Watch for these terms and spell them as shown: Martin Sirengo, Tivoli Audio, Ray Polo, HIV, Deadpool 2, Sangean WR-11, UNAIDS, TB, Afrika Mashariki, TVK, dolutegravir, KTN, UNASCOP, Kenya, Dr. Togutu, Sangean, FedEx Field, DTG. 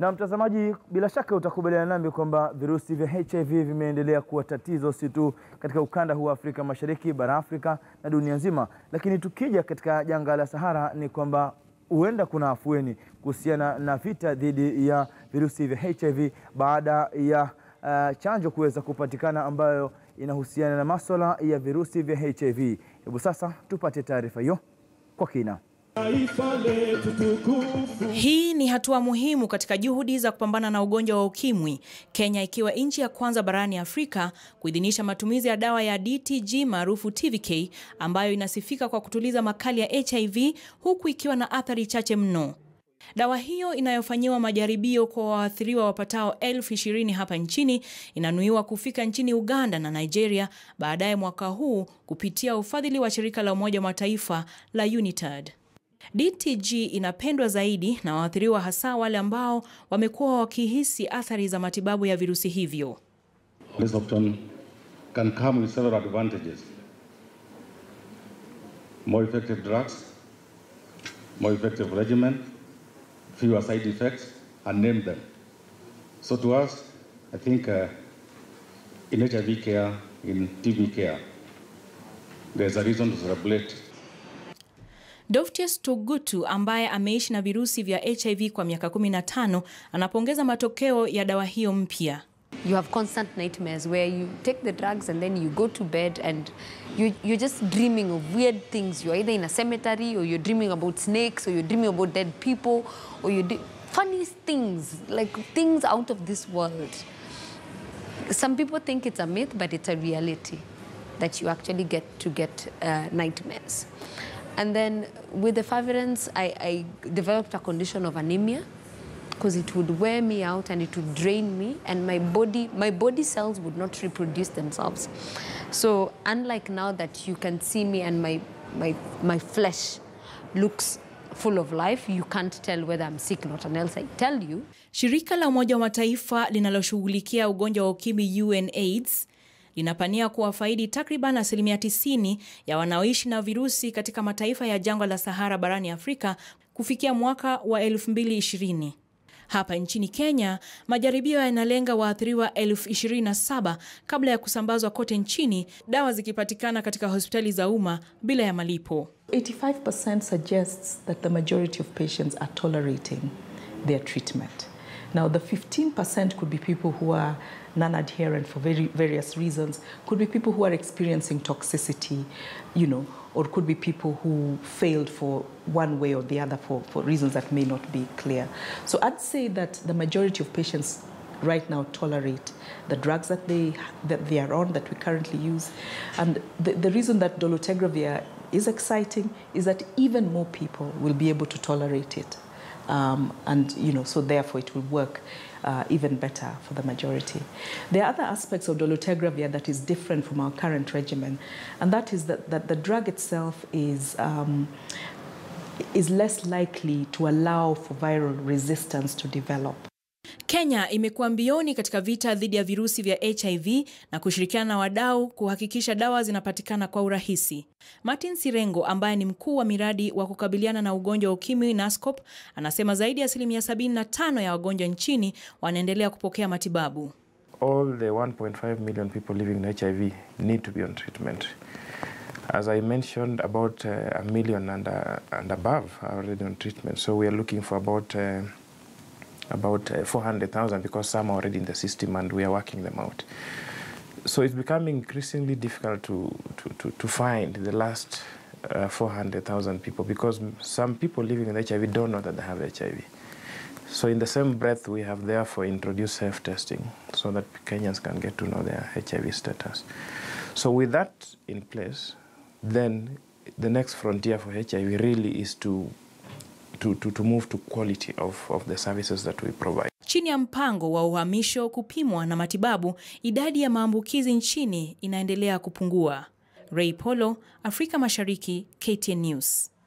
Na mtazamaji, bila shaka utakubaliana nami kwamba virusi vya HIV vimeendelea kuwa tatizo si tu katika ukanda huu wa Afrika Mashariki, bara Afrika na dunia nzima. Lakini tukija katika jangwa la Sahara ni kwamba huenda kuna afueni kuhusiana na vita dhidi ya virusi vya HIV baada ya chanjo kuweza kupatikana ambayo inahusiana na masuala ya virusi vya HIV. Hebu sasa tupate taarifa hiyo kwa kina. Hii ni hatua muhimu katika juhudi za kupambana na ugonjwa wa ukimwi, Kenya ikiwa nchi ya kwanza barani Afrika kuidhinisha matumizi ya dawa ya DTG maarufu TVK ambayo inasifika kwa kutuliza makali ya HIV huku ikiwa na athari chache mno. Dawa hiyo inayofanyiwa majaribio kwa waathiriwa wapatao 20,000 hapa nchini inanuiwa kufika nchini Uganda na Nigeria baadaye mwaka huu kupitia ufadhili wa shirika la Umoja wa Mataifa la UNAIDS. DTG inapendwa zaidi na waathiriwa hasa wale ambao wamekuwa wakihisi athari za matibabu ya virusi hivyo. This option can come with several advantages. More effective drugs, more effective regimen, fewer side effects, and name them. So to us, I think in HIV care, in TB care, there's a reason to celebrate. Dr. Togutu ambaye ameishi na virusi vya HIV kwa miaka 15 anapongeza matokeo ya dawa hiyo mpya. You have constant nightmares where you take the drugs and then you go to bed and you're just dreaming of weird things. You're either in a cemetery or you're dreaming about snakes or you're dreaming about dead people or you funny things, like things out of this world. Some people think it's a myth, but it's a reality that you actually get to get nightmares. And then with the fibroids, I developed a condition of anemia because it would wear me out and it would drain me and my body cells would not reproduce themselves. So unlike now that you can see me and my flesh looks full of life, you can't tell whether I'm sick or not, and else I tell you. Shirika la Umoja wa Mataifa linaloshughulikia ugonjwa wa ukimwi UNAIDS linapania kuwafaidi takriban 90% ya wanaoishi na virusi katika mataifa ya jangwa la Sahara barani Afrika kufikia mwaka wa 2020. Hapa nchini Kenya, majaribio yanalenga waathiriwa 27,000 kabla ya kusambazwa kote nchini, dawa zikipatikana katika hospitali za umma bila ya malipo. 85% suggests that the majority of patients are tolerating their treatment. Now, the 15% could be people who are non-adherent for various reasons, could be people who are experiencing toxicity, you know, or could be people who failed for one way or the other for reasons that may not be clear. So I'd say that the majority of patients right now tolerate the drugs that they are on, that we currently use. And the reason that dolutegravir is exciting is that even more people will be able to tolerate it. And, you know, so therefore it will work even better for the majority. There are other aspects of dolutegravir that is different from our current regimen, and that is that the drug itself is less likely to allow for viral resistance to develop. Kenya imekuwa mbioni katika vita dhidi ya virusi vya HIV na kushirikiana na wadau kuhakikisha dawa zinapatikana kwa urahisi. Martin Sirengo ambaye ni mkuu wa miradi wa kukabiliana na ugonjwa wa ukimwi UNASCOP anasema zaidi ya 75% ya wagonjwa nchini wanaendelea kupokea matibabu. All the 1.5 million people living with HIV need to be on treatment. As I mentioned, about 1 million and above are already on treatment. So we are looking for about 400,000 because some are already in the system and we are working them out. So it's becoming increasingly difficult to find the last 400,000 people because some people living with HIV don't know that they have HIV. So in the same breath, we have therefore introduced self-testing so that Kenyans can get to know their HIV status. So with that in place, then the next frontier for HIV really is to move to quality of the services that we provide. Chini ya mpango wa uhamisho kupimwa na matibabu, idadi ya maambukizi nchini inaendelea kupungua. Ray Polo, Afrika Mashariki, KTN News.